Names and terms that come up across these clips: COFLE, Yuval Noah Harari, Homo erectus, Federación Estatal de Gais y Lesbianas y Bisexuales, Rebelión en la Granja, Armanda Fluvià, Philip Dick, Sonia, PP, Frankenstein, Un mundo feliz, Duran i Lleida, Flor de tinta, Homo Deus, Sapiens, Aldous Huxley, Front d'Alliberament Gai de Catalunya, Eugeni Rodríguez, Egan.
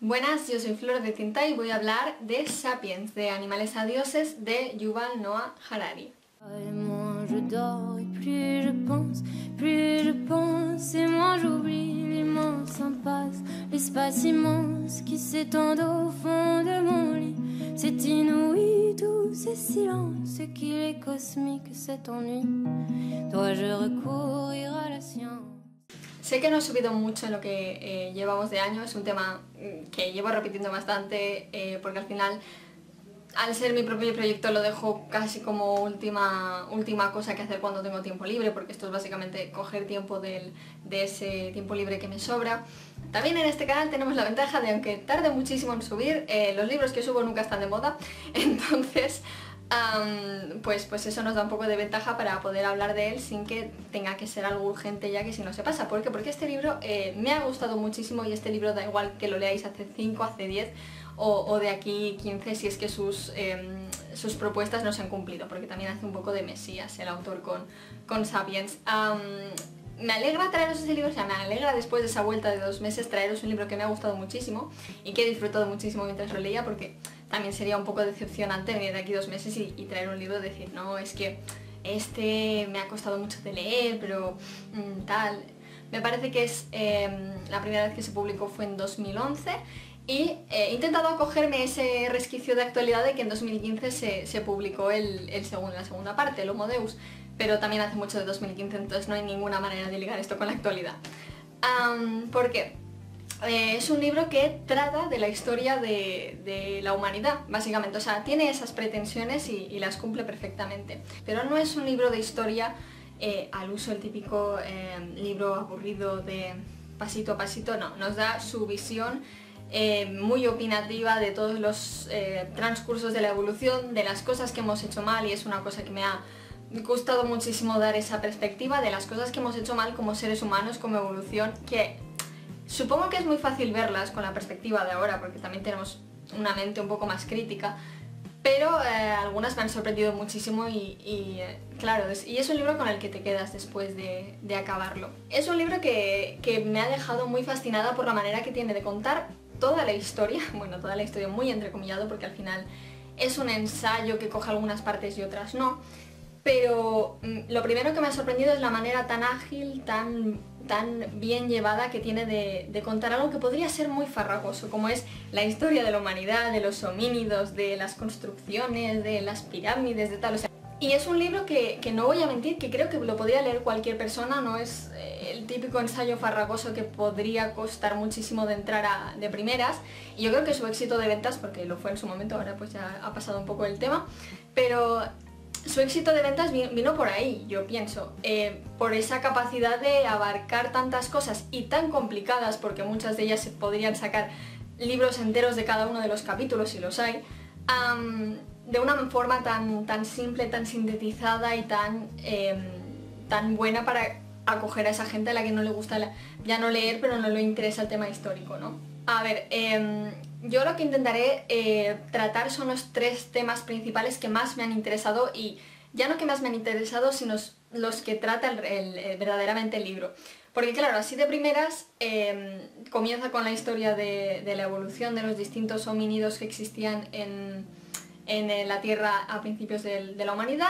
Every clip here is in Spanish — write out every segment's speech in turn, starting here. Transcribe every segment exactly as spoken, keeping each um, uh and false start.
Buenas, yo soy Flordetinta y voy a hablar de Sapiens, de Animales a Dioses, de Yuval Noah Harari. Sé que no he subido mucho en lo que eh, llevamos de año, es un tema que llevo repitiendo bastante eh, porque al final, al ser mi propio proyecto, lo dejo casi como última, última cosa que hacer cuando tengo tiempo libre, porque esto es básicamente coger tiempo del, de ese tiempo libre que me sobra. También en este canal tenemos la ventaja de, aunque tarde muchísimo en subir, eh, los libros que subo nunca están de moda, entonces um, pues, pues eso nos da un poco de ventaja para poder hablar de él sin que tenga que ser algo urgente, ya que si no se pasa. ¿Por qué? Porque este libro eh, me ha gustado muchísimo, y este libro da igual que lo leáis hace cinco, hace diez... O, o de aquí quince si es que sus, eh, sus propuestas no se han cumplido, porque también hace un poco de mesías el autor con, con Sapiens. Um, me alegra traeros ese libro, o sea, me alegra después de esa vuelta de dos meses traeros un libro que me ha gustado muchísimo y que he disfrutado muchísimo mientras lo leía, porque también sería un poco decepcionante venir de aquí dos meses y, y traer un libro y decir, no, es que este me ha costado mucho de leer, pero mmm, tal. Me parece que es eh, la primera vez que se publicó fue en dos mil once, y he intentado acogerme ese resquicio de actualidad de que en dos mil quince se, se publicó el, el segundo, la segunda parte, el Homo Deus, pero también hace mucho de dos mil quince, entonces no hay ninguna manera de ligar esto con la actualidad. Um, ¿Por qué? Eh, es un libro que trata de la historia de, de la humanidad, básicamente. O sea, tiene esas pretensiones y, y las cumple perfectamente, pero no es un libro de historia eh, al uso, el típico eh, libro aburrido de pasito a pasito, no. Nos da su visión Eh, muy opinativa de todos los eh, transcursos de la evolución, de las cosas que hemos hecho mal, y es una cosa que me ha gustado muchísimo, dar esa perspectiva de las cosas que hemos hecho mal como seres humanos, como evolución, que supongo que es muy fácil verlas con la perspectiva de ahora, porque también tenemos una mente un poco más crítica, pero eh, algunas me han sorprendido muchísimo y, y eh, claro, es, y es un libro con el que te quedas después de, de acabarlo. Es un libro que, que me ha dejado muy fascinada por la manera que tiene de contar toda la historia, bueno, toda la historia muy entrecomillado, porque al final es un ensayo que coge algunas partes y otras no, pero lo primero que me ha sorprendido es la manera tan ágil, tan, tan bien llevada que tiene de, de contar algo que podría ser muy farragoso, como es la historia de la humanidad, de los homínidos, de las construcciones, de las pirámides, de tal, o sea, y es un libro que, que no voy a mentir, que creo que lo podría leer cualquier persona, no es eh, el típico ensayo farragoso que podría costar muchísimo de entrar a, de primeras, y yo creo que su éxito de ventas, porque lo fue en su momento, ahora pues ya ha pasado un poco el tema, pero su éxito de ventas vino por ahí, yo pienso, eh, por esa capacidad de abarcar tantas cosas y tan complicadas, porque muchas de ellas se podrían sacar libros enteros de cada uno de los capítulos, si los hay, um, de una forma tan, tan simple, tan sintetizada y tan, eh, tan buena para acoger a esa gente a la que no le gusta la, ya no leer, pero no le interesa el tema histórico, ¿no? A ver, eh, yo lo que intentaré eh, tratar son los tres temas principales que más me han interesado, y ya no que más me han interesado, sino los que trata el, el, el, verdaderamente el libro. Porque claro, así de primeras eh, comienza con la historia de, de la evolución de los distintos homínidos que existían en... en la Tierra a principios de, de la humanidad,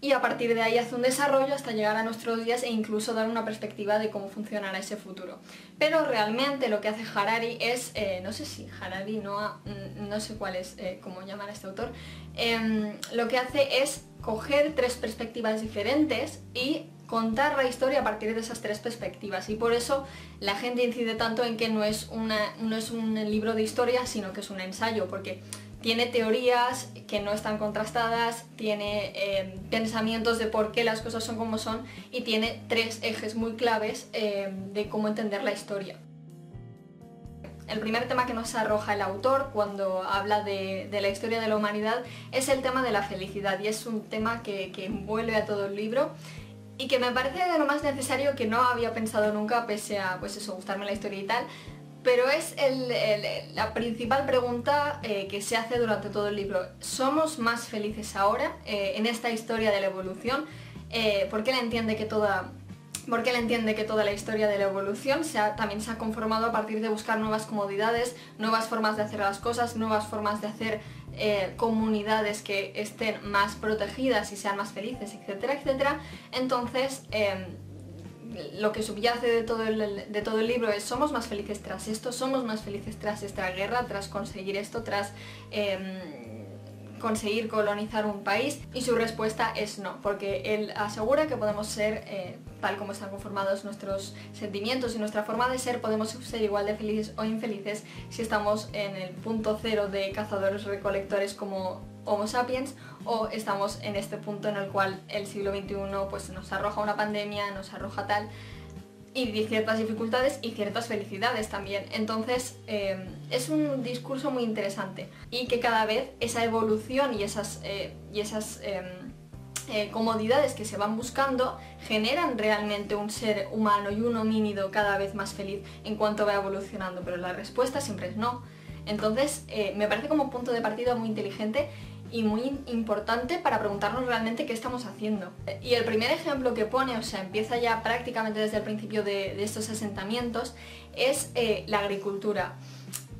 y a partir de ahí hace un desarrollo hasta llegar a nuestros días e incluso dar una perspectiva de cómo funcionará ese futuro. Pero realmente lo que hace Harari es, eh, no sé si Harari, no, no sé cuál es, eh, cómo llamar a este autor, eh, lo que hace es coger tres perspectivas diferentes y contar la historia a partir de esas tres perspectivas, y por eso la gente incide tanto en que no es, una, no es un libro de historia, sino que es un ensayo, porque tiene teorías que no están contrastadas, tiene eh, pensamientos de por qué las cosas son como son, y tiene tres ejes muy claves eh, de cómo entender la historia. El primer tema que nos arroja el autor cuando habla de, de la historia de la humanidad es el tema de la felicidad, y es un tema que, que envuelve a todo el libro y que me parece de lo más necesario, que no había pensado nunca, pese a, pues eso, gustarme la historia y tal. Pero es el, el, la principal pregunta eh, que se hace durante todo el libro. ¿Somos más felices ahora eh, en esta historia de la evolución? Eh, porque él entiende que toda, porque él entiende que toda la historia de la evolución se ha, también se ha conformado a partir de buscar nuevas comodidades, nuevas formas de hacer las cosas, nuevas formas de hacer eh, comunidades que estén más protegidas y sean más felices, etcétera, etcétera. Entonces, eh, lo que subyace de todo, el, de todo el libro es: somos más felices tras esto, somos más felices tras esta guerra, tras conseguir esto, tras... Eh, conseguir colonizar un país. Y su respuesta es no, porque él asegura que podemos ser, eh, tal como están conformados nuestros sentimientos y nuestra forma de ser, podemos ser igual de felices o infelices si estamos en el punto cero de cazadores-recolectores como Homo sapiens, o estamos en este punto en el cual el siglo veintiuno pues, nos arroja una pandemia, nos arroja tal, y ciertas dificultades y ciertas felicidades también. Entonces eh, es un discurso muy interesante, y que cada vez esa evolución y esas, eh, y esas eh, eh, comodidades que se van buscando generan realmente un ser humano y un homínido cada vez más feliz en cuanto va evolucionando, pero la respuesta siempre es no. Entonces eh, me parece como un punto de partida muy inteligente y muy importante para preguntarnos realmente qué estamos haciendo. Y el primer ejemplo que pone, o sea, empieza ya prácticamente desde el principio de, de estos asentamientos, es eh, la agricultura.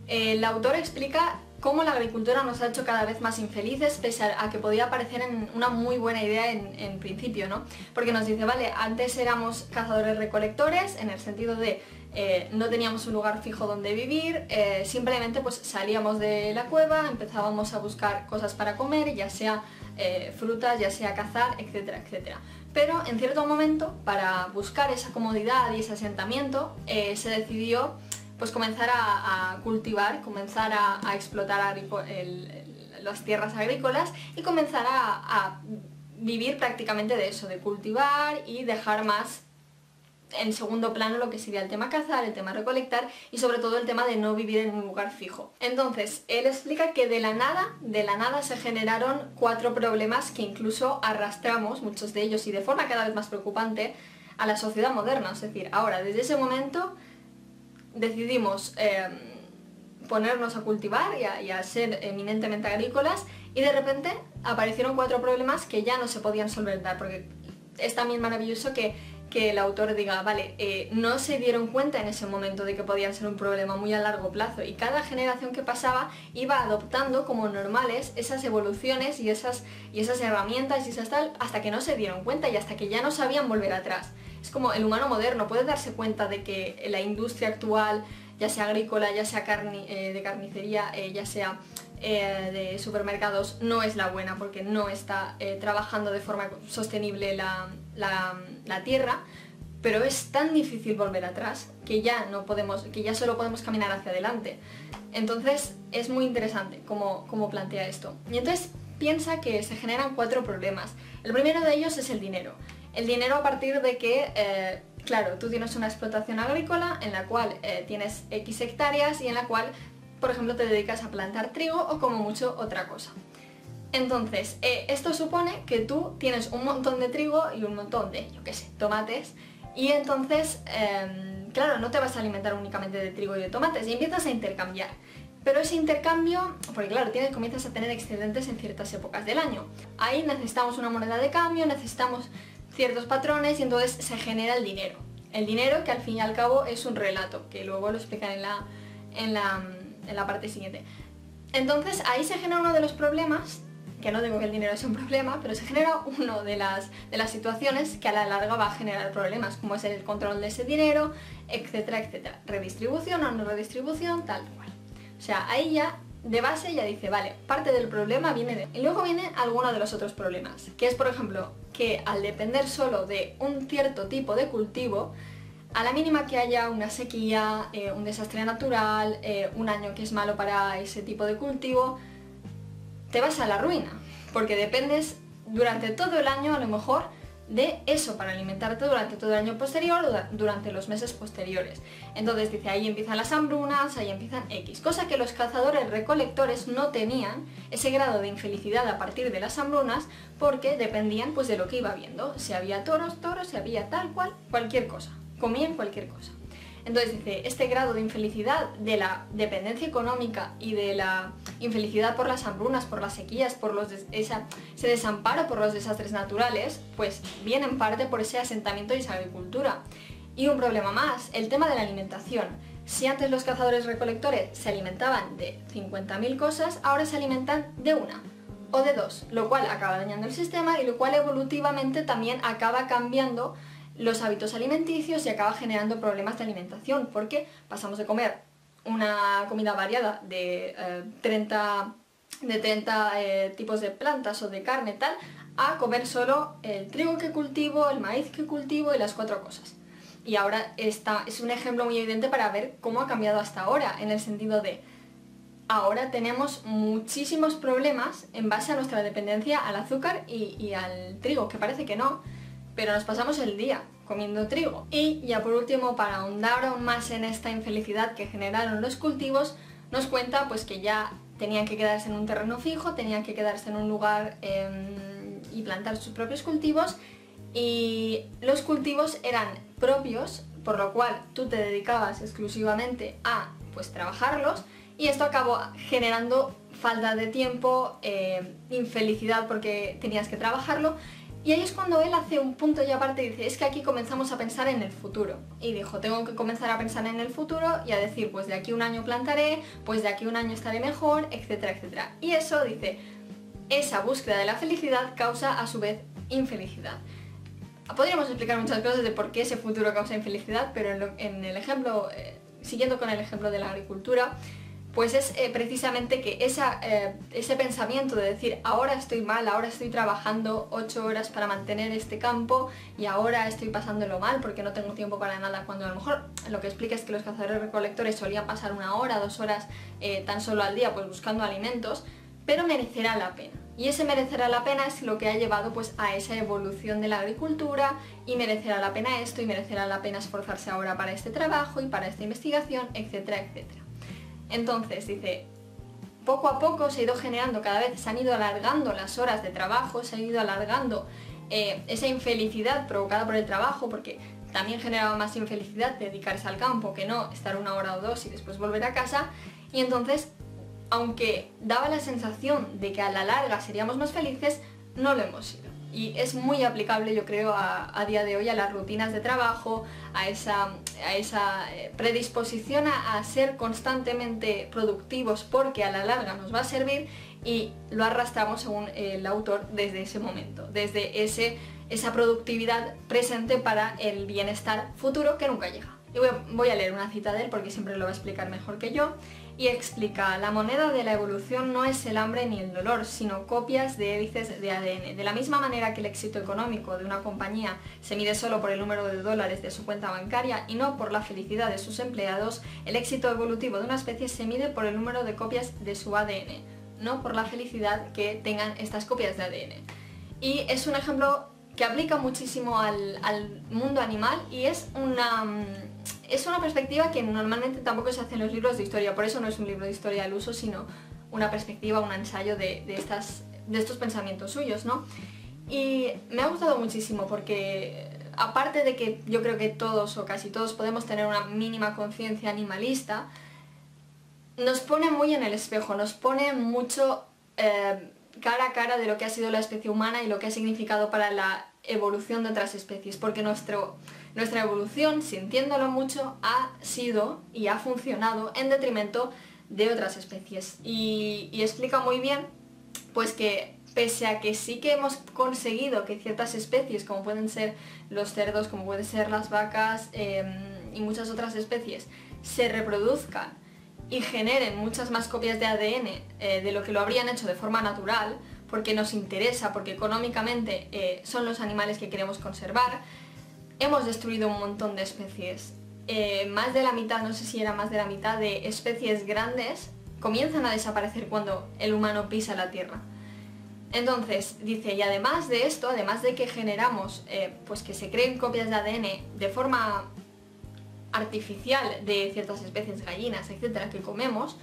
El autor explica cómo la agricultura nos ha hecho cada vez más infelices, pese a que podía parecer en una muy buena idea en, en principio, ¿no? Porque nos dice, vale, antes éramos cazadores-recolectores, en el sentido de eh, no teníamos un lugar fijo donde vivir, eh, simplemente pues salíamos de la cueva, empezábamos a buscar cosas para comer, ya sea eh, frutas, ya sea cazar, etcétera, etcétera. Pero en cierto momento, para buscar esa comodidad y ese asentamiento, eh, se decidió pues comenzar a, a cultivar, comenzar a, a explotar el, el, las tierras agrícolas y comenzar a, a vivir prácticamente de eso, de cultivar, y dejar más en segundo plano lo que sería el tema cazar, el tema recolectar y sobre todo el tema de no vivir en un lugar fijo. Entonces, él explica que de la nada, de la nada se generaron cuatro problemas que incluso arrastramos, muchos de ellos y de forma cada vez más preocupante, a la sociedad moderna. Es decir, ahora, desde ese momento decidimos eh, ponernos a cultivar y a, y a ser eminentemente agrícolas, y de repente aparecieron cuatro problemas que ya no se podían solventar, porque es también maravilloso que, que el autor diga, vale, eh, no se dieron cuenta en ese momento de que podían ser un problema muy a largo plazo, y cada generación que pasaba iba adoptando como normales esas evoluciones y esas, y esas herramientas y esas tal, hasta que no se dieron cuenta y hasta que ya no sabían volver atrás. Es como el humano moderno puede darse cuenta de que la industria actual, ya sea agrícola, ya sea carni, eh, de carnicería, eh, ya sea eh, de supermercados, no es la buena, porque no está eh, trabajando de forma sostenible la, la, la tierra, pero es tan difícil volver atrás que ya, no podemos, que ya solo podemos caminar hacia adelante. Entonces es muy interesante cómo, cómo plantea esto. Y entonces piensa que se generan cuatro problemas. El primero de ellos es el dinero. El dinero a partir de que, eh, claro, tú tienes una explotación agrícola en la cual eh, tienes X hectáreas y en la cual, por ejemplo, te dedicas a plantar trigo o como mucho otra cosa. Entonces, eh, esto supone que tú tienes un montón de trigo y un montón de, yo qué sé, tomates, y entonces, eh, claro, no te vas a alimentar únicamente de trigo y de tomates, y empiezas a intercambiar. Pero ese intercambio, porque claro, tienes, comienzas a tener excedentes en ciertas épocas del año. Ahí necesitamos una moneda de cambio, necesitamos ciertos patrones, y entonces se genera el dinero. El dinero que al fin y al cabo es un relato, que luego lo explican en la, en la, en la parte siguiente. Entonces ahí se genera uno de los problemas, que no digo que el dinero sea un problema, pero se genera uno de las, de las situaciones que a la larga va a generar problemas, como es el control de ese dinero, etcétera, etcétera. Redistribución o no redistribución, tal cual. O sea, ahí ya, de base ya dice, vale, parte del problema viene de... Y luego viene alguno de los otros problemas, que es, por ejemplo, que al depender solo de un cierto tipo de cultivo, a la mínima que haya una sequía, eh, un desastre natural, eh, un año que es malo para ese tipo de cultivo, te vas a la ruina, porque dependes durante todo el año, a lo mejor, de eso para alimentarte durante todo el año posterior o durante los meses posteriores. Entonces dice, ahí empiezan las hambrunas, ahí empiezan X, cosa que los cazadores recolectores no tenían ese grado de infelicidad a partir de las hambrunas, porque dependían pues de lo que iba viendo, si había toros, toros, si había tal cual, cualquier cosa, comían cualquier cosa. Entonces dice, este grado de infelicidad, de la dependencia económica y de la infelicidad por las hambrunas, por las sequías, por los des esa, ese desamparo por los desastres naturales, pues viene en parte por ese asentamiento y esa agricultura. Y un problema más, el tema de la alimentación. Si antes los cazadores-recolectores se alimentaban de cincuenta mil cosas, ahora se alimentan de una o de dos, lo cual acaba dañando el sistema y lo cual evolutivamente también acaba cambiando los hábitos alimenticios y acaba generando problemas de alimentación, porque pasamos de comer una comida variada de eh, treinta, de treinta eh, tipos de plantas o de carne tal, a comer solo el trigo que cultivo, el maíz que cultivo y las cuatro cosas. Y ahora está, es un ejemplo muy evidente para ver cómo ha cambiado hasta ahora, en el sentido de ahora tenemos muchísimos problemas en base a nuestra dependencia al azúcar y, y al trigo, que parece que no, pero nos pasamos el día comiendo trigo. Y ya por último, para ahondar aún más en esta infelicidad que generaron los cultivos, nos cuenta pues que ya tenían que quedarse en un terreno fijo, tenían que quedarse en un lugar eh, y plantar sus propios cultivos, y los cultivos eran propios, por lo cual tú te dedicabas exclusivamente a pues trabajarlos, y esto acabó generando falta de tiempo, eh, infelicidad porque tenías que trabajarlo. Y ahí es cuando él hace un punto y aparte y dice, es que aquí comenzamos a pensar en el futuro. Y dijo, tengo que comenzar a pensar en el futuro y a decir, pues de aquí un año plantaré, pues de aquí un año estaré mejor, etcétera, etcétera. Y eso, dice, esa búsqueda de la felicidad causa a su vez infelicidad. Podríamos explicar muchas cosas de por qué ese futuro causa infelicidad, pero en, lo, en el ejemplo, eh, siguiendo con el ejemplo de la agricultura, pues es eh, precisamente que esa, eh, ese pensamiento de decir ahora estoy mal, ahora estoy trabajando ocho horas para mantener este campo y ahora estoy pasándolo mal porque no tengo tiempo para nada, cuando a lo mejor lo que explica es que los cazadores recolectores solían pasar una hora, dos horas eh, tan solo al día pues buscando alimentos, pero merecerá la pena. Y ese merecerá la pena es lo que ha llevado pues a esa evolución de la agricultura, y merecerá la pena esto, y merecerá la pena esforzarse ahora para este trabajo y para esta investigación, etcétera, etcétera. Entonces, dice, poco a poco se ha ido generando, cada vez se han ido alargando las horas de trabajo, se ha ido alargando eh, esa infelicidad provocada por el trabajo, porque también generaba más infelicidad dedicarse al campo que no estar una hora o dos y después volver a casa. Y entonces, aunque daba la sensación de que a la larga seríamos más felices, no lo hemos sido. Y es muy aplicable, yo creo, a, a día de hoy a las rutinas de trabajo, a esa, a esa predisposición a, a ser constantemente productivos porque a la larga nos va a servir, y lo arrastramos, según el autor, desde ese momento, desde ese, esa productividad presente para el bienestar futuro que nunca llega. Y voy a, voy a leer una cita de él porque siempre lo va a explicar mejor que yo. Y explica, la moneda de la evolución no es el hambre ni el dolor, sino copias de hélices de A D N. De la misma manera que el éxito económico de una compañía se mide solo por el número de dólares de su cuenta bancaria y no por la felicidad de sus empleados, el éxito evolutivo de una especie se mide por el número de copias de su A D N, no por la felicidad que tengan estas copias de A D N. Y es un ejemplo que aplica muchísimo al, al mundo animal, y es una... Es una perspectiva que normalmente tampoco se hace en los libros de historia, por eso no es un libro de historia al uso, sino una perspectiva, un ensayo de, de, estas, de estos pensamientos suyos, ¿no? Y me ha gustado muchísimo porque, aparte de que yo creo que todos o casi todos podemos tener una mínima conciencia animalista, nos pone muy en el espejo, nos pone mucho eh, cara a cara de lo que ha sido la especie humana y lo que ha significado para la evolución de otras especies, porque nuestro... Nuestra evolución, sintiéndolo mucho, ha sido y ha funcionado en detrimento de otras especies. Y, y explica muy bien pues que pese a que sí que hemos conseguido que ciertas especies, como pueden ser los cerdos, como pueden ser las vacas eh, y muchas otras especies, se reproduzcan y generen muchas más copias de A D N eh, de lo que lo habrían hecho de forma natural, porque nos interesa, porque económicamente eh, son los animales que queremos conservar, hemos destruido un montón de especies. Eh, más de la mitad, no sé si era más de la mitad, de especies grandes comienzan a desaparecer cuando el humano pisa la tierra. Entonces, dice, y además de esto, además de que generamos, eh, pues que se creen copias de A D N de forma artificial de ciertas especies, gallinas, etcétera, que comemos,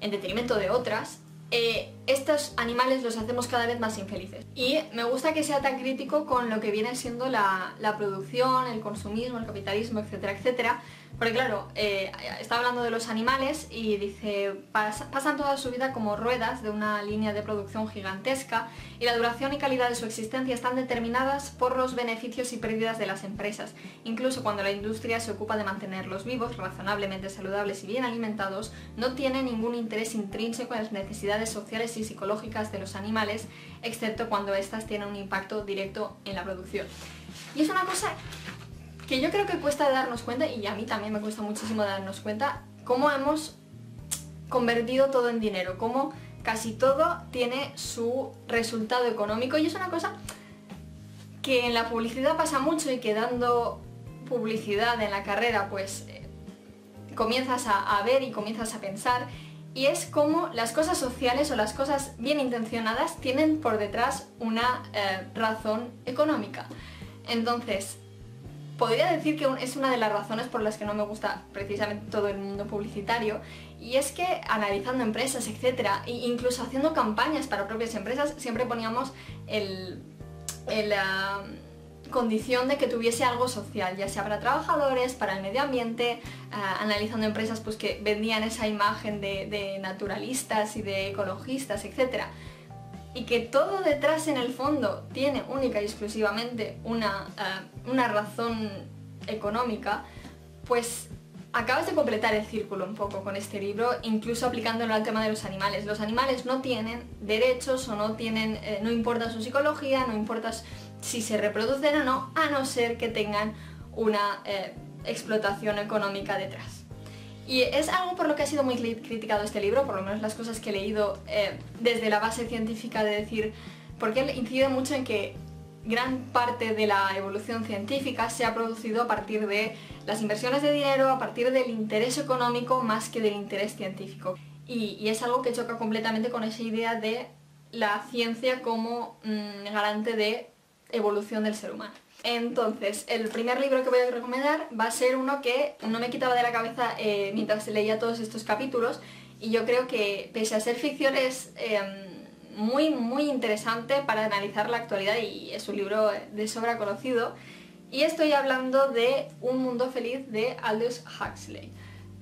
en detrimento de otras, Eh, estos animales los hacemos cada vez más infelices. Y me gusta que sea tan crítico con lo que viene siendo la, la producción, el consumismo, el capitalismo, etcétera, etcétera, Porque claro, eh, está hablando de los animales y dice, pas, pasan toda su vida como ruedas de una línea de producción gigantesca y la duración y calidad de su existencia están determinadas por los beneficios y pérdidas de las empresas, incluso cuando la industria se ocupa de mantenerlos vivos, razonablemente saludables y bien alimentados, no tiene ningún interés intrínseco en las necesidades sociales y psicológicas de los animales, excepto cuando éstas tienen un impacto directo en la producción. Y es una cosa que yo creo que cuesta darnos cuenta, y a mí también me cuesta muchísimo darnos cuenta, cómo hemos convertido todo en dinero, cómo casi todo tiene su resultado económico, y es una cosa que en la publicidad pasa mucho y que dando publicidad en la carrera pues eh, comienzas a, a ver y comienzas a pensar, y es cómo las cosas sociales o las cosas bien intencionadas tienen por detrás una eh, razón económica. Entonces, podría decir que es una de las razones por las que no me gusta precisamente todo el mundo publicitario, y es que analizando empresas, etcétera, e incluso haciendo campañas para propias empresas, siempre poníamos el, el, la condición de que tuviese algo social, ya sea para trabajadores, para el medio ambiente, uh, analizando empresas pues, que vendían esa imagen de, de naturalistas y de ecologistas, etcétera. Y que todo detrás en el fondo tiene única y exclusivamente una, uh, una razón económica, pues acabas de completar el círculo un poco con este libro, incluso aplicándolo al tema de los animales. Los animales no tienen derechos o no tienen, eh, no importa su psicología, no importa si se reproducen o no, a no ser que tengan una eh, explotación económica detrás. Y es algo por lo que ha sido muy criticado este libro, por lo menos las cosas que he leído eh, desde la base científica, de decir, porque incide mucho en que gran parte de la evolución científica se ha producido a partir de las inversiones de dinero, a partir del interés económico más que del interés científico. Y, y es algo que choca completamente con esa idea de la ciencia como mmm, garante de evolución del ser humano. Entonces, el primer libro que voy a recomendar va a ser uno que no me quitaba de la cabeza eh, mientras leía todos estos capítulos, y yo creo que, pese a ser ficción, es eh, muy muy interesante para analizar la actualidad, y es un libro de sobra conocido, y estoy hablando de Un mundo feliz de Aldous Huxley.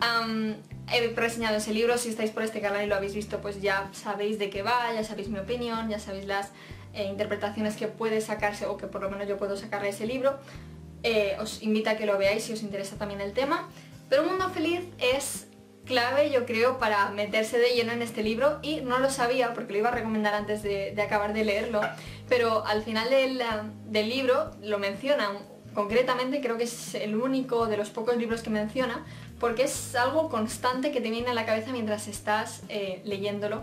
Um, he reseñado ese libro, si estáis por este canal y lo habéis visto pues ya sabéis de qué va, ya sabéis mi opinión, ya sabéis las E interpretaciones que puede sacarse, o que por lo menos yo puedo sacarle ese libro. Eh, os invito a que lo veáis si os interesa también el tema, pero Un mundo feliz es clave, yo creo, para meterse de lleno en este libro, y no lo sabía porque lo iba a recomendar antes de, de acabar de leerlo, pero al final del, del libro lo mencionan concretamente, creo que es el único de los pocos libros que menciona, porque es algo constante que te viene a la cabeza mientras estás eh, leyéndolo.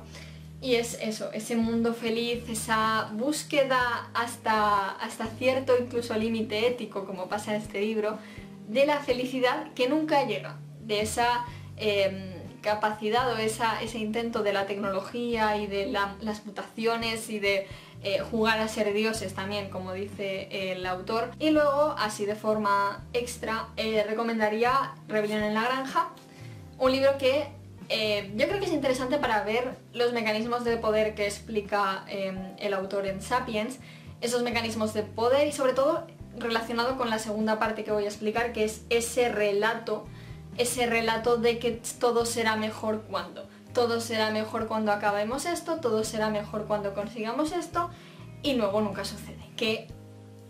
Y es eso, ese mundo feliz, esa búsqueda hasta, hasta cierto incluso límite ético, como pasa en este libro, de la felicidad que nunca llega, de esa eh, capacidad o esa, ese intento de la tecnología y de la, las mutaciones y de eh, jugar a ser dioses también, como dice el autor. Y luego, así de forma extra, eh, recomendaría Rebelión en la Granja, un libro que Eh, yo creo que es interesante para ver los mecanismos de poder que explica eh, el autor en Sapiens, esos mecanismos de poder, y sobre todo relacionado con la segunda parte que voy a explicar, que es ese relato, ese relato de que todo será mejor cuando, todo será mejor cuando acabemos esto, todo será mejor cuando consigamos esto, y luego nunca sucede. Que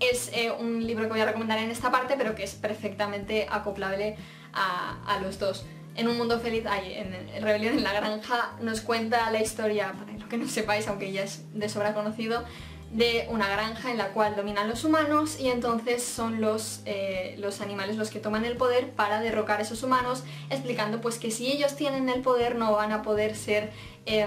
es eh, un libro que voy a recomendar en esta parte, pero que es perfectamente acoplable a, a los dos. En Un mundo feliz, ay, en Rebelión en la Granja, nos cuenta la historia, para lo que no sepáis, aunque ya es de sobra conocido, de una granja en la cual dominan los humanos, y entonces son los, eh, los animales los que toman el poder para derrocar a esos humanos, explicando pues que si ellos tienen el poder no van a poder ser eh,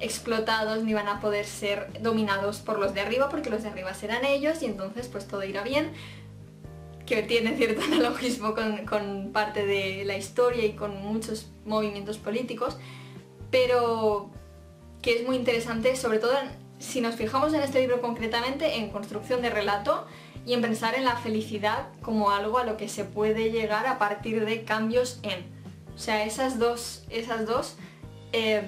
explotados ni van a poder ser dominados por los de arriba, porque los de arriba serán ellos, y entonces pues todo irá bien. Que tiene cierto analogismo con, con parte de la historia y con muchos movimientos políticos, pero que es muy interesante, sobre todo en, si nos fijamos en este libro concretamente, en construcción de relato y en pensar en la felicidad como algo a lo que se puede llegar a partir de cambios en. O sea, esas dos, esas dos eh,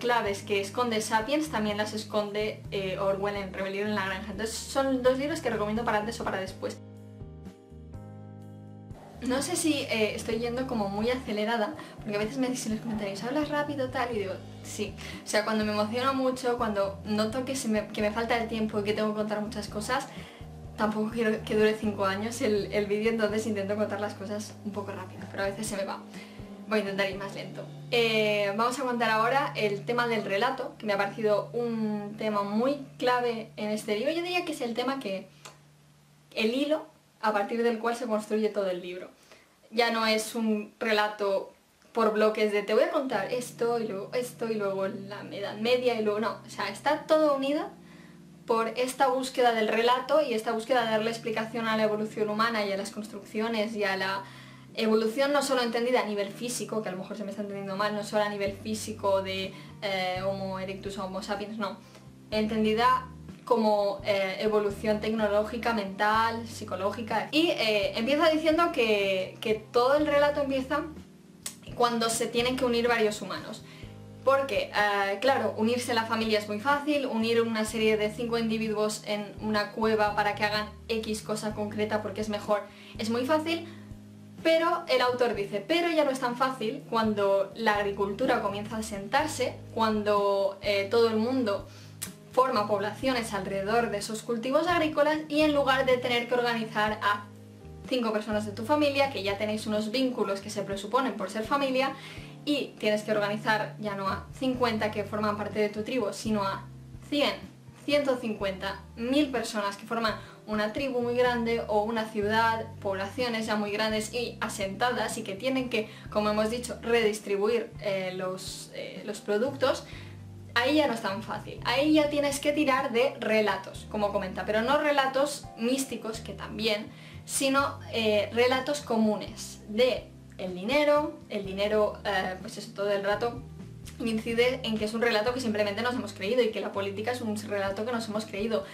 claves que esconde Sapiens también las esconde eh, Orwell en Rebelión en la Granja. Entonces son dos libros que recomiendo para antes o para después. No sé si eh, estoy yendo como muy acelerada, porque a veces me dicen en los comentarios, hablas rápido, tal, y digo, sí. O sea, cuando me emociono mucho, cuando noto que, se me, que me falta el tiempo y que tengo que contar muchas cosas, tampoco quiero que dure cinco años el, el vídeo, entonces intento contar las cosas un poco rápido, pero a veces se me va. Voy a intentar ir más lento. Eh, vamos a contar ahora el tema del relato, que me ha parecido un tema muy clave en este libro. Yo diría que es el tema que... el hilo a partir del cual se construye todo el libro. Ya no es un relato por bloques de te voy a contar esto, y luego esto, y luego la Edad Media, y luego no. O sea, está todo unido por esta búsqueda del relato y esta búsqueda de darle explicación a la evolución humana y a las construcciones y a la evolución no solo entendida a nivel físico, que a lo mejor se me está entendiendo mal, no solo a nivel físico de eh, Homo erectus o Homo sapiens, no. Entendida como eh, evolución tecnológica, mental, psicológica. Y eh, empieza diciendo que, que todo el relato empieza cuando se tienen que unir varios humanos. Porque, eh, claro, unirse la familia es muy fácil, unir una serie de cinco individuos en una cueva para que hagan X cosa concreta porque es mejor es muy fácil, pero el autor dice, pero ya no es tan fácil cuando la agricultura comienza a sentarse, cuando eh, todo el mundo forma poblaciones alrededor de esos cultivos agrícolas y en lugar de tener que organizar a cinco personas de tu familia, que ya tenéis unos vínculos que se presuponen por ser familia, y tienes que organizar ya no a cincuenta que forman parte de tu tribu, sino a cien, ciento cincuenta, mil personas que forman una tribu muy grande o una ciudad, poblaciones ya muy grandes y asentadas y que tienen que, como hemos dicho, redistribuir eh, los, eh, los productos. Ahí ya no es tan fácil, ahí ya tienes que tirar de relatos, como comenta, pero no relatos místicos, que también, sino eh, relatos comunes de el dinero, el dinero, eh, pues eso todo el rato incide en que es un relato que simplemente nos hemos creído y que la política es un relato que nos hemos creído,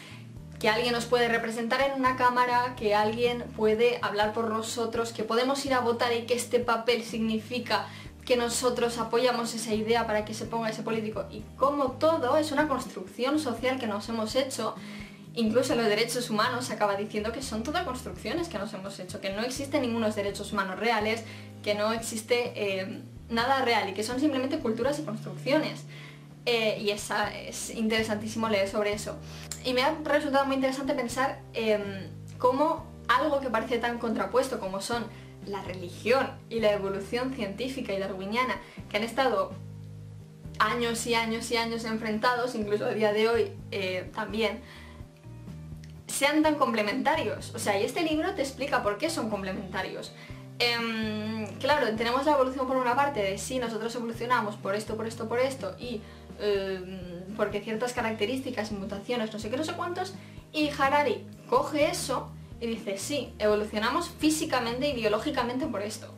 que alguien nos puede representar en una cámara, que alguien puede hablar por nosotros, que podemos ir a votar y que este papel significa que nosotros apoyamos esa idea para que se ponga ese político, y como todo es una construcción social que nos hemos hecho, incluso los derechos humanos acaba diciendo que son todas construcciones que nos hemos hecho, que no existen ningunos derechos humanos reales, que no existe eh, nada real y que son simplemente culturas y construcciones. Eh, y esa, es interesantísimo leer sobre eso. Y me ha resultado muy interesante pensar eh, cómo algo que parece tan contrapuesto como son la religión y la evolución científica y darwiniana, que han estado años y años y años enfrentados, incluso a día de hoy eh, también, sean tan complementarios. O sea, y este libro te explica por qué son complementarios. Eh, claro, tenemos la evolución por una parte de sí, nosotros evolucionamos por esto, por esto, por esto, y eh, porque ciertas características y mutaciones, no sé qué, no sé cuántos, y Harari coge eso y dice, sí, evolucionamos físicamente y biológicamente por esto,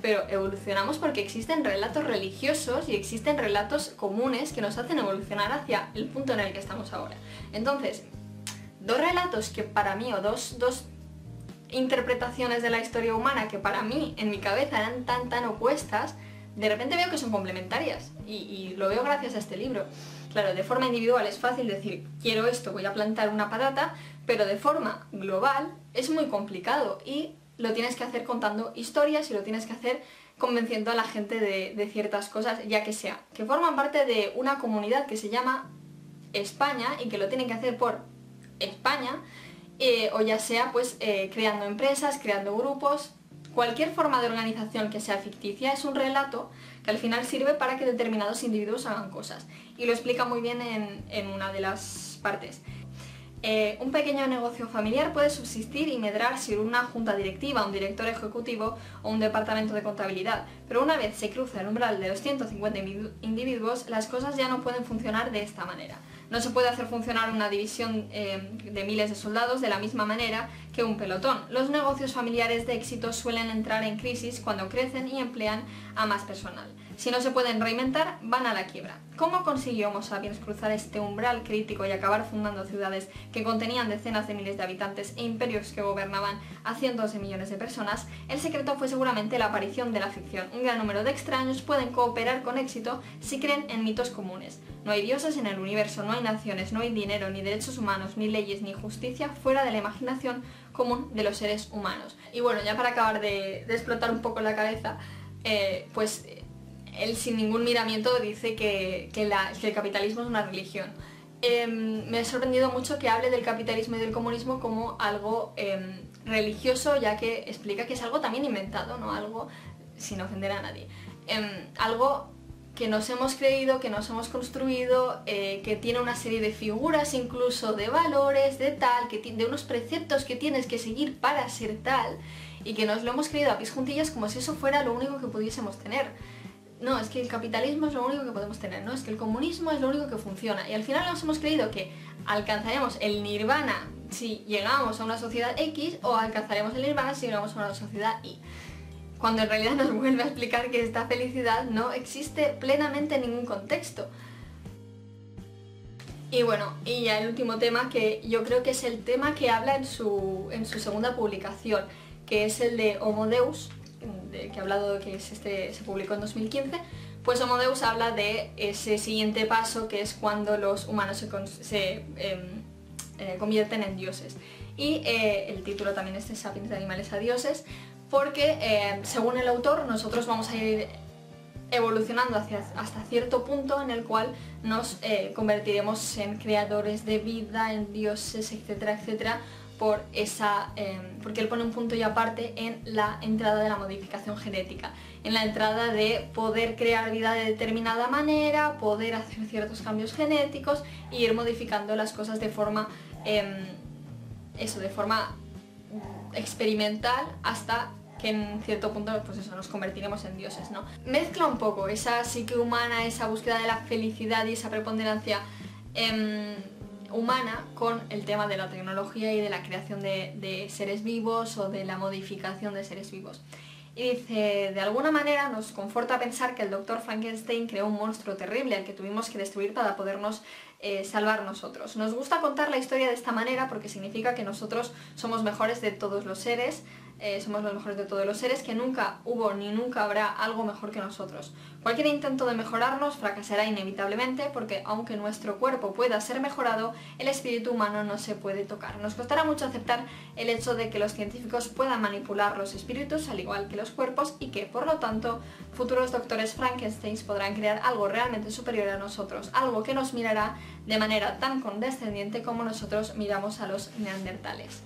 pero evolucionamos porque existen relatos religiosos y existen relatos comunes que nos hacen evolucionar hacia el punto en el que estamos ahora. Entonces, dos relatos que para mí, o dos, dos interpretaciones de la historia humana que para mí, en mi cabeza, eran tan, tan opuestas, de repente veo que son complementarias, y, y lo veo gracias a este libro. Claro, de forma individual es fácil decir, quiero esto, voy a plantar una patata, pero de forma global es muy complicado y lo tienes que hacer contando historias y lo tienes que hacer convenciendo a la gente de, de ciertas cosas, ya que sea, que forman parte de una comunidad que se llama España y que lo tienen que hacer por España, eh, o ya sea pues eh, creando empresas, creando grupos. Cualquier forma de organización que sea ficticia es un relato que al final sirve para que determinados individuos hagan cosas. Y lo explica muy bien en, en una de las partes. Eh, un pequeño negocio familiar puede subsistir y medrar sin una junta directiva, un director ejecutivo o un departamento de contabilidad. Pero una vez se cruza el umbral de los ciento cincuenta individuos, las cosas ya no pueden funcionar de esta manera. No se puede hacer funcionar una división eh, de miles de soldados de la misma manera que un pelotón. Los negocios familiares de éxito suelen entrar en crisis cuando crecen y emplean a más personal. Si no se pueden reinventar, van a la quiebra. ¿Cómo consiguió Homo sapiens cruzar este umbral crítico y acabar fundando ciudades que contenían decenas de miles de habitantes e imperios que gobernaban a cientos de millones de personas? El secreto fue seguramente la aparición de la ficción. Un gran número de extraños pueden cooperar con éxito si creen en mitos comunes. No hay dioses en el universo, no hay naciones, no hay dinero, ni derechos humanos, ni leyes, ni justicia fuera de la imaginación común de los seres humanos. Y bueno, ya para acabar de, de explotar un poco la cabeza, eh, pues él sin ningún miramiento dice que, que, la, que el capitalismo es una religión. Eh, me ha sorprendido mucho que hable del capitalismo y del comunismo como algo eh, religioso, ya que explica que es algo también inventado, ¿no? Algo, sin ofender a nadie, eh, algo que nos hemos creído, que nos hemos construido, eh, que tiene una serie de figuras, incluso de valores, de tal, que de unos preceptos que tienes que seguir para ser tal, y que nos lo hemos creído a pies juntillas como si eso fuera lo único que pudiésemos tener. No, es que el capitalismo es lo único que podemos tener, no, es que el comunismo es lo único que funciona. Y al final nos hemos creído que alcanzaremos el nirvana si llegamos a una sociedad X, o alcanzaremos el nirvana si llegamos a una sociedad Y. Cuando en realidad nos vuelve a explicar que esta felicidad no existe plenamente en ningún contexto. Y bueno, y ya el último tema, que yo creo que es el tema que habla en su, en su segunda publicación, que es el de Homo Deus, de que he hablado, que es este, se publicó en dos mil quince, pues Homo Deus habla de ese siguiente paso, que es cuando los humanos se, con, se eh, eh, convierten en dioses. Y eh, el título también es de Sapiens, de animales a dioses, porque eh, según el autor nosotros vamos a ir evolucionando hacia, hasta cierto punto en el cual nos eh, convertiremos en creadores de vida, en dioses, etcétera, etcétera, por esa, eh, porque él pone un punto y aparte en la entrada de la modificación genética, en la entrada de poder crear vida de determinada manera, poder hacer ciertos cambios genéticos e ir modificando las cosas de forma, eh, eso, de forma experimental, hasta que en cierto punto, pues eso, nos convertiremos en dioses, ¿no? Mezcla un poco esa psique humana, esa búsqueda de la felicidad y esa preponderancia eh, humana con el tema de la tecnología y de la creación de, de seres vivos o de la modificación de seres vivos. Y dice, de alguna manera nos conforta pensar que el doctor Frankenstein creó un monstruo terrible al que tuvimos que destruir para podernos eh, salvar nosotros. Nos gusta contar la historia de esta manera porque significa que nosotros somos mejores de todos los seres, eh, somos los mejores de todos los seres, que nunca hubo ni nunca habrá algo mejor que nosotros. Cualquier intento de mejorarnos fracasará inevitablemente, porque aunque nuestro cuerpo pueda ser mejorado, el espíritu humano no se puede tocar. Nos costará mucho aceptar el hecho de que los científicos puedan manipular los espíritus al igual que los cuerpos, y que, por lo tanto, futuros doctores Frankenstein podrán crear algo realmente superior a nosotros, algo que nos mirará de manera tan condescendiente como nosotros miramos a los neandertales.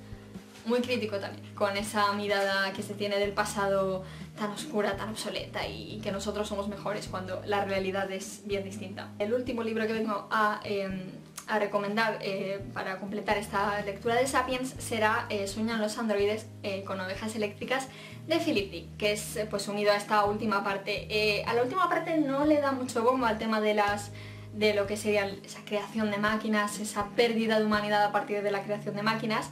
Muy crítico también, con esa mirada que se tiene del pasado tan oscura, tan obsoleta, y que nosotros somos mejores cuando la realidad es bien distinta. El último libro que vengo a... Eh, a recomendar eh, para completar esta lectura de Sapiens será eh, Sueñan los androides eh, con ovejas eléctricas, de Philip Dick, que es eh, pues unido a esta última parte. Eh, a la última parte no le da mucho bombo al tema de las de lo que sería esa creación de máquinas, esa pérdida de humanidad a partir de la creación de máquinas.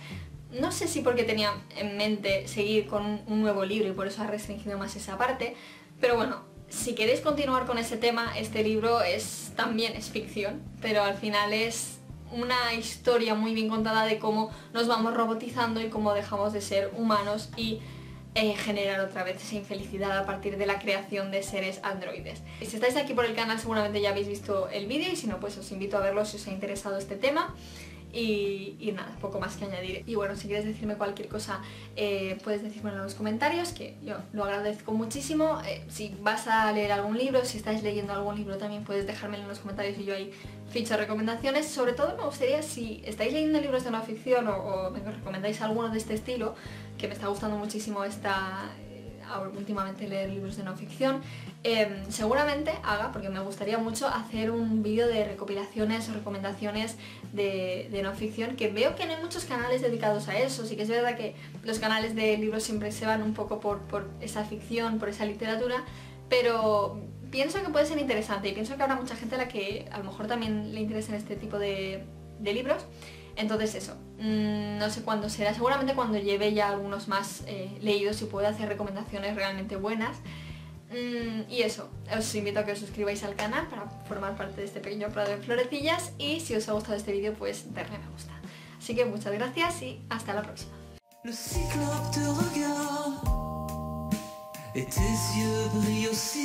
No sé si porque tenía en mente seguir con un, un nuevo libro y por eso ha restringido más esa parte, pero bueno, si queréis continuar con ese tema, este libro es, también es ficción, pero al final es una historia muy bien contada de cómo nos vamos robotizando y cómo dejamos de ser humanos y eh, generar otra vez esa infelicidad a partir de la creación de seres androides. Si estáis aquí por el canal seguramente ya habéis visto el vídeo, y si no, pues os invito a verlo si os ha interesado este tema. Y, y nada, poco más que añadir. Y bueno, si quieres decirme cualquier cosa, eh, puedes decírmelo en los comentarios, que yo lo agradezco muchísimo. Eh, si vas a leer algún libro, si estáis leyendo algún libro, también puedes dejármelo en los comentarios y yo ahí ficho recomendaciones. Sobre todo me gustaría, si estáis leyendo libros de no ficción o, o me recomendáis alguno de este estilo, que me está gustando muchísimo esta... últimamente leer libros de no ficción, eh, seguramente haga, porque me gustaría mucho hacer un vídeo de recopilaciones o recomendaciones de, de no ficción, que veo que no hay muchos canales dedicados a eso. Sí que es verdad que los canales de libros siempre se van un poco por, por esa ficción, por esa literatura, pero pienso que puede ser interesante, y pienso que habrá mucha gente a la que a lo mejor también le interesen este tipo de, de libros. Entonces eso, mmm, no sé cuándo será, seguramente cuando lleve ya algunos más eh, leídos y pueda hacer recomendaciones realmente buenas. Mm, y eso, os invito a que os suscribáis al canal para formar parte de este pequeño prado de florecillas y si os ha gustado este vídeo pues darle me gusta. Así que muchas gracias y hasta la próxima. Le cyclope te regarde et tes yeux brillent aussi.